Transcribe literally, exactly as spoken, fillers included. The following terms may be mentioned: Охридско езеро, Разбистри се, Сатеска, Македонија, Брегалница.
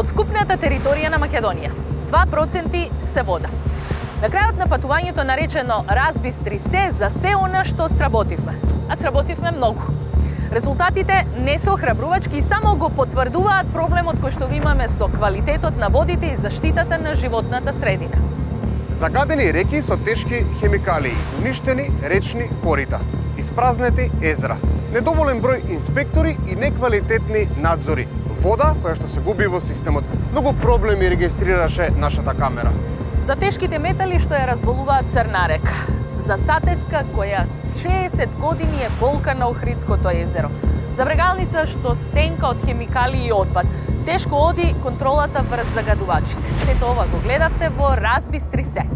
од вкупната територија на Македонија. два проценти се вода. На крајот на патувањето наречено Разбистри се за се она што сработивме. А сработивме многу. Резултатите не се охрабрувачки и само го потврдуваат проблемот кој што го имаме со квалитетот на водите и заштитата на животната средина. Загадени реки со тешки хемикалии, уништени речни корита, испразнети езра, недоволен број инспектори и неквалитетни надзори, вода која што се губи во системот. Многу проблеми регистрираше нашата камера. За тешките метали што ја разболуваат Црна река, за сатеска која шеесет години е болка на Охридското езеро, за брегалница што стенка од хемикалии и отпад, тешко оди контролата врз загадувачите. Сето ова го гледавте во Разбистри се.